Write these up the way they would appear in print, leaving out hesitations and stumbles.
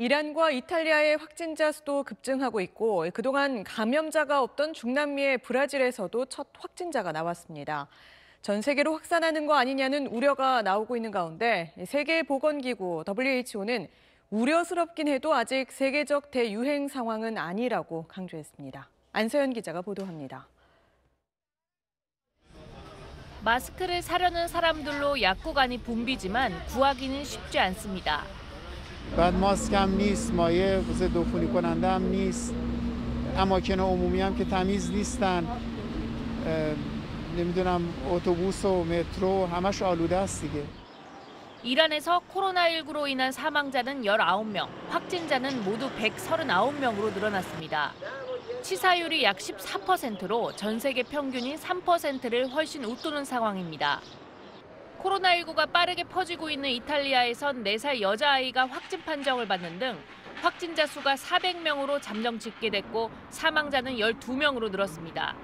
이란과 이탈리아의 확진자 수도 급증하고 있고 그동안 감염자가 없던 중남미의 브라질에서도 첫 확진자가 나왔습니다. 전 세계로 확산하는 거 아니냐는 우려가 나오고 있는 가운데 세계보건기구 WHO는 우려스럽긴 해도 아직 세계적 대유행 상황은 아니라고 강조했습니다. 안서현 기자가 보도합니다. 마스크를 사려는 사람들로 약국안이 붐비지만 구하기는 쉽지 않습니다. 이란에서 코로나19로 인한 사망자는 19명, 확진자는 모두 139명으로 늘어났습니다. 치사율이 약 14%로 전 세계 평균인 3%를 훨씬 웃도는 상황입니다. 코로나19가 빠르게 퍼지고 있는 이탈리아에선 4살 여자아이가 확진 판정을 받는 등 확진자 수가 400명으로 잠정 집계됐고 사망자는 12명으로 늘었습니다.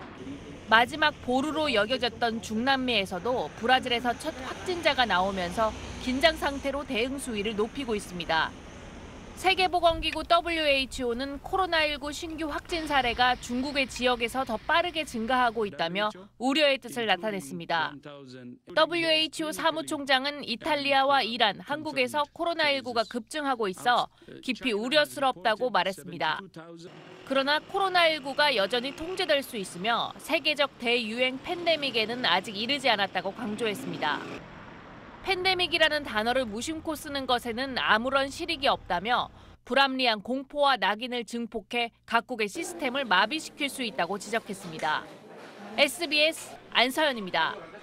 마지막 보루로 여겨졌던 중남미에서도 브라질에서 첫 확진자가 나오면서 긴장 상태로 대응 수위를 높이고 있습니다. 세계보건기구 WHO는 코로나19 신규 확진 사례가 중국의 지역에서 더 빠르게 증가하고 있다며 우려의 뜻을 나타냈습니다. WHO 사무총장은 이탈리아와 이란, 한국에서 코로나19가 급증하고 있어 깊이 우려스럽다고 말했습니다. 그러나 코로나19가 여전히 통제될 수 있으며 세계적 대유행 팬데믹에는 아직 이르지 않았다고 강조했습니다. 팬데믹이라는 단어를 무심코 쓰는 것에는 아무런 실익이 없다며 불합리한 공포와 낙인을 증폭해 각국의 시스템을 마비시킬 수 있다고 지적했습니다. SBS 안서현입니다.